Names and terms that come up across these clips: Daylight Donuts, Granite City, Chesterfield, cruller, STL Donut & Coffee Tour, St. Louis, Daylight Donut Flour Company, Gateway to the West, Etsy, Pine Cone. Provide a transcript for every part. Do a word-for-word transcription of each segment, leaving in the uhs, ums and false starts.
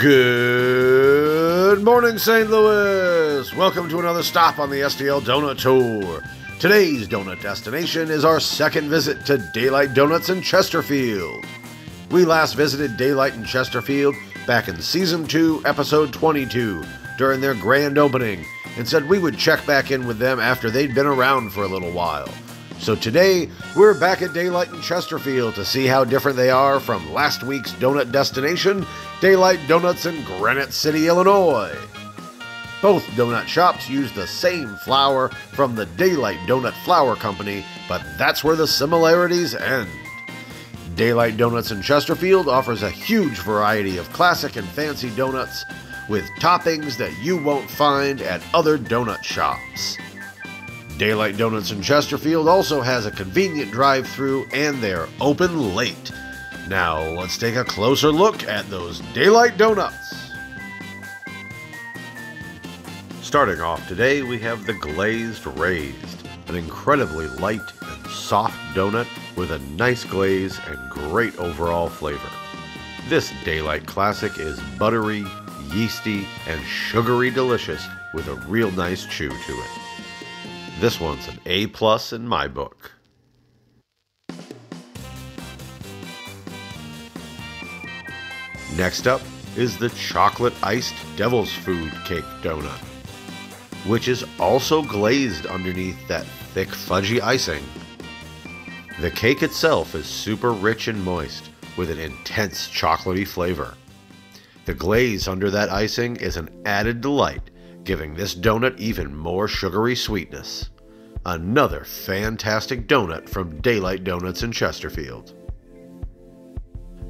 Good morning, Saint Louis! Welcome to another stop on the S T L Donut Tour. Today's donut destination is our second visit to Daylight Donuts in Chesterfield. We last visited Daylight in Chesterfield back in Season two, Episode twenty-two, during their grand opening, and said we would check back in with them after they'd been around for a little while. So today, we're back at Daylight in Chesterfield to see how different they are from last week's donut destination, Daylight Donuts in Granite City, Illinois. Both donut shops use the same flour from the Daylight Donut Flour Company, but that's where the similarities end. Daylight Donuts in Chesterfield offers a huge variety of classic and fancy donuts with toppings that you won't find at other donut shops. Daylight Donuts in Chesterfield also has a convenient drive-thru, and they're open late. Now, let's take a closer look at those Daylight Donuts. Starting off today, we have the Glazed Raised, an incredibly light and soft donut with a nice glaze and great overall flavor. This Daylight Classic is buttery, yeasty, and sugary delicious with a real nice chew to it. This one's an A plus in my book. Next up is the Chocolate Iced Devil's Food Cake Donut, which is also glazed underneath that thick fudgy icing. The cake itself is super rich and moist with an intense chocolatey flavor. The glaze under that icing is an added delight, giving this donut even more sugary sweetness. Another fantastic donut from Daylight Donuts in Chesterfield.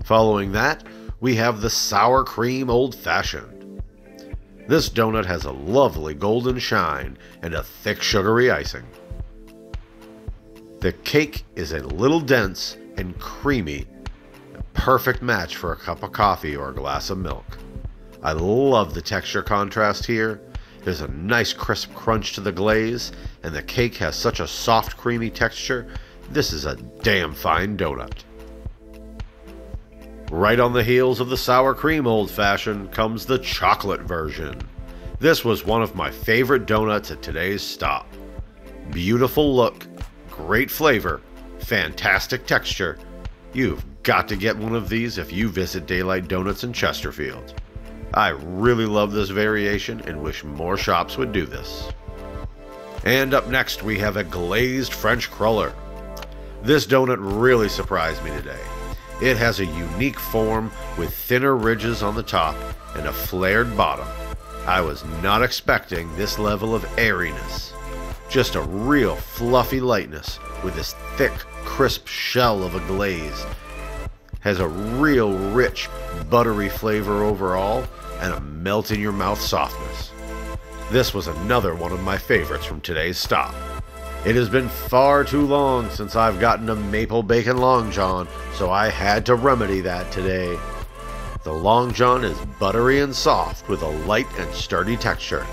Following that, we have the Sour Cream Old Fashioned. This donut has a lovely golden shine and a thick sugary icing. The cake is a little dense and creamy, a perfect match for a cup of coffee or a glass of milk. I love the texture contrast here. There's a nice crisp crunch to the glaze, and the cake has such a soft, creamy texture. This is a damn fine donut. Right on the heels of the Sour Cream Old Fashioned comes the chocolate version. This was one of my favorite donuts at today's stop. Beautiful look, great flavor, fantastic texture. You've got to get one of these if you visit Daylight Donuts in Chesterfield. I really love this variation and wish more shops would do this. And up next, we have a glazed French cruller. This donut really surprised me today. It has a unique form with thinner ridges on the top and a flared bottom. I was not expecting this level of airiness. Just a real fluffy lightness with this thick, crisp shell of a glaze. Has a real rich, buttery flavor overall, and a melt-in-your-mouth softness. This was another one of my favorites from today's stop. It has been far too long since I've gotten a maple bacon long john, so I had to remedy that today. The long john is buttery and soft with a light and sturdy texture.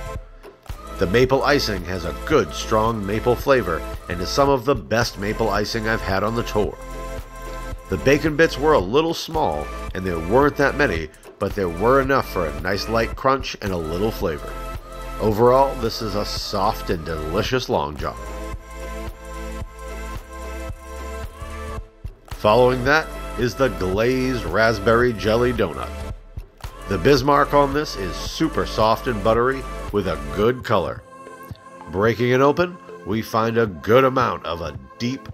The maple icing has a good, strong maple flavor and is some of the best maple icing I've had on the tour. The bacon bits were a little small, and there weren't that many, but there were enough for a nice light crunch and a little flavor. Overall, this is a soft and delicious long john. Following that is the Glazed Raspberry Jelly Donut. The Bismarck on this is super soft and buttery with a good color. Breaking it open, we find a good amount of a deep,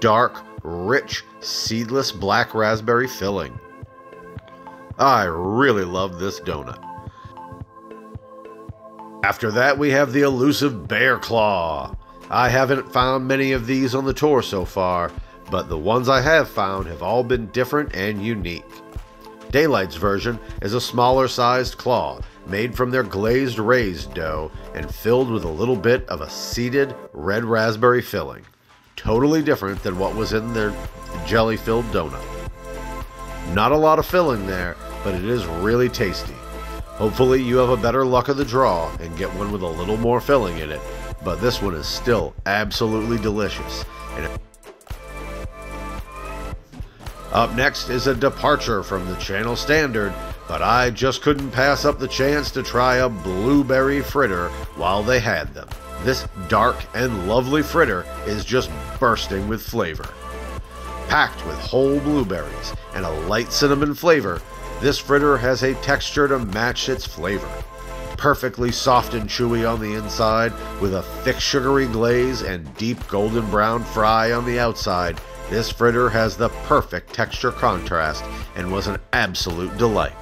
dark, rich, seedless black raspberry filling. I really love this donut. After that, we have the elusive Bear Claw. I haven't found many of these on the tour so far, but the ones I have found have all been different and unique. Daylight's version is a smaller sized claw made from their glazed raised dough and filled with a little bit of a seeded red raspberry filling. Totally different than what was in their jelly-filled donut. Not a lot of filling there, but it is really tasty. Hopefully you have a better luck of the draw and get one with a little more filling in it, but this one is still absolutely delicious. And up next is a departure from the channel standard but I just couldn't pass up the chance to try a blueberry fritter while they had them. This dark and lovely fritter is just bursting with flavor. Packed with whole blueberries and a light cinnamon flavor, this fritter has a texture to match its flavor. Perfectly soft and chewy on the inside, with a thick sugary glaze and deep golden brown fry on the outside, this fritter has the perfect texture contrast and was an absolute delight.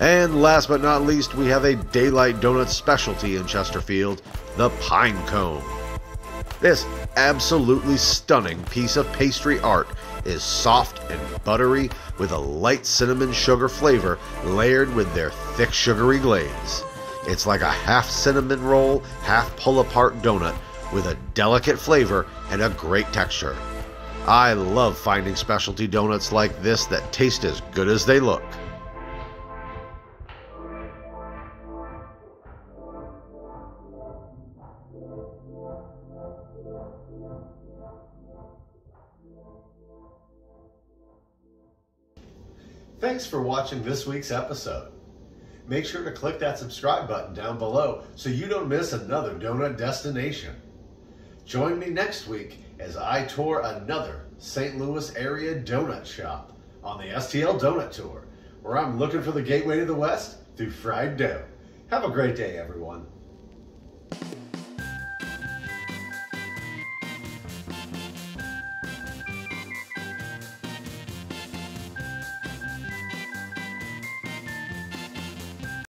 And last but not least, we have a Daylight Donut specialty in Chesterfield, the Pine Cone. This absolutely stunning piece of pastry art is soft and buttery with a light cinnamon sugar flavor layered with their thick sugary glaze. It's like a half cinnamon roll, half pull-apart donut with a delicate flavor and a great texture. I love finding specialty donuts like this that taste as good as they look. Thanks for watching this week's episode. Make sure to click that subscribe button down below so you don't miss another donut destination. Join me next week as I tour another Saint Louis area donut shop on the S T L Donut Tour, where I'm looking for the gateway to the West through fried dough. Have a great day, everyone.